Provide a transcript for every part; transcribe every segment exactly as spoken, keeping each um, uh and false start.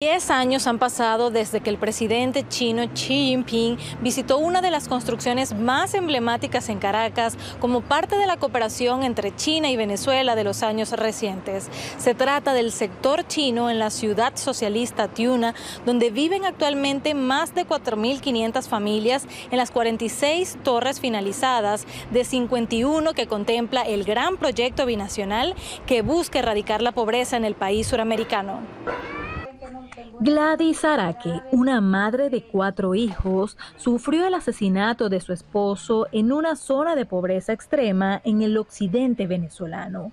Diez años han pasado desde que el presidente chino Xi Jinping visitó una de las construcciones más emblemáticas en Caracas como parte de la cooperación entre China y Venezuela de los años recientes. Se trata del sector chino en la ciudad socialista Tiuna, donde viven actualmente más de cuatro mil quinientas familias en las cuarenta y seis torres finalizadas de cincuenta y uno que contempla el gran proyecto binacional que busca erradicar la pobreza en el país suramericano. Gladys Araque, una madre de cuatro hijos, sufrió el asesinato de su esposo en una zona de pobreza extrema en el occidente venezolano.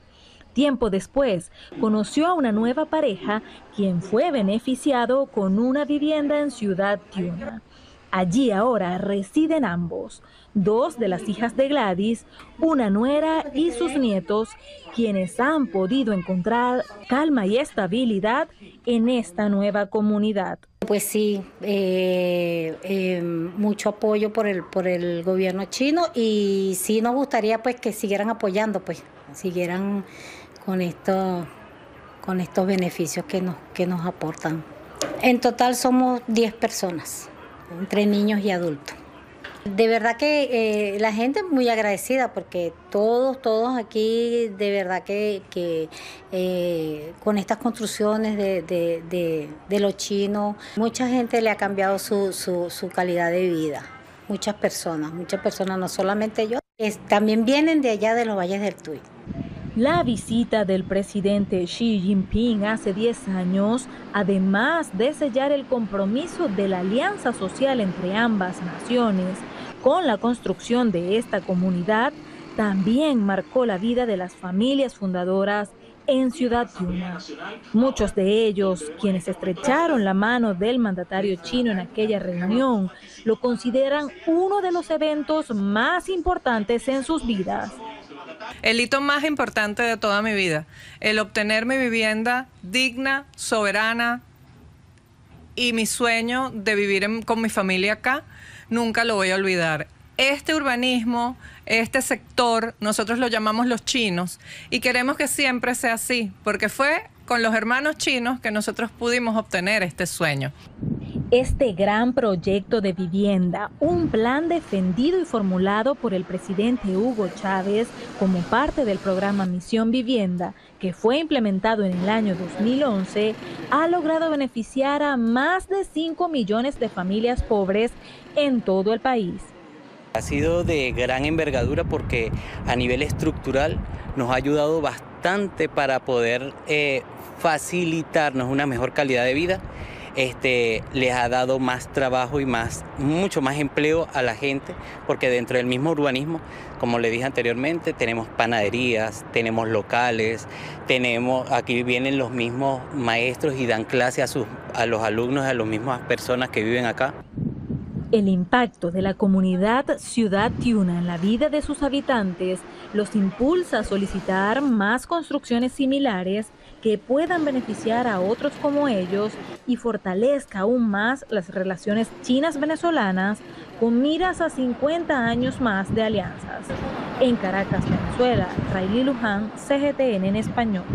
Tiempo después, conoció a una nueva pareja, quien fue beneficiado con una vivienda en Ciudad Tiuna. Allí ahora residen ambos, dos de las hijas de Gladys, una nuera y sus nietos, quienes han podido encontrar calma y estabilidad en esta nueva comunidad. Pues sí, eh, eh, mucho apoyo por el, por el gobierno chino, y sí nos gustaría pues que siguieran apoyando, pues siguieran con, esto, con estos beneficios que nos, que nos aportan. En total somos diez personas, entre niños y adultos. De verdad que eh, la gente es muy agradecida, porque todos, todos aquí de verdad que, que eh, con estas construcciones de, de, de, de los chinos, mucha gente le ha cambiado su, su, su calidad de vida, muchas personas, muchas personas, no solamente yo, es, también vienen de allá de los valles del Tuy. La visita del presidente Xi Jinping hace diez años, además de sellar el compromiso de la alianza social entre ambas naciones con la construcción de esta comunidad, también marcó la vida de las familias fundadoras en Ciudad Tiuna. Muchos de ellos, quienes estrecharon la mano del mandatario chino en aquella reunión, lo consideran uno de los eventos más importantes en sus vidas. El hito más importante de toda mi vida, el obtener mi vivienda digna, soberana, y mi sueño de vivir en, con mi familia acá, nunca lo voy a olvidar. Este urbanismo, este sector, nosotros lo llamamos los chinos, y queremos que siempre sea así, porque fue con los hermanos chinos que nosotros pudimos obtener este sueño. Este gran proyecto de vivienda, un plan defendido y formulado por el presidente Hugo Chávez como parte del programa Misión Vivienda, que fue implementado en el año dos mil once, ha logrado beneficiar a más de cinco millones de familias pobres en todo el país. Ha sido de gran envergadura porque a nivel estructural nos ha ayudado bastante para poder eh, facilitarnos una mejor calidad de vida. Este, les ha dado más trabajo y más, mucho más empleo a la gente, porque dentro del mismo urbanismo, como le dije anteriormente, tenemos panaderías, tenemos locales, tenemos, aquí vienen los mismos maestros y dan clase a, sus, a los alumnos, a las mismas personas que viven acá. El impacto de la comunidad Ciudad Tiuna en la vida de sus habitantes los impulsa a solicitar más construcciones similares que puedan beneficiar a otros como ellos y fortalezca aún más las relaciones chinas-venezolanas con miras a cincuenta años más de alianzas. En Caracas, Venezuela, Raí Luján, C G T N en Español.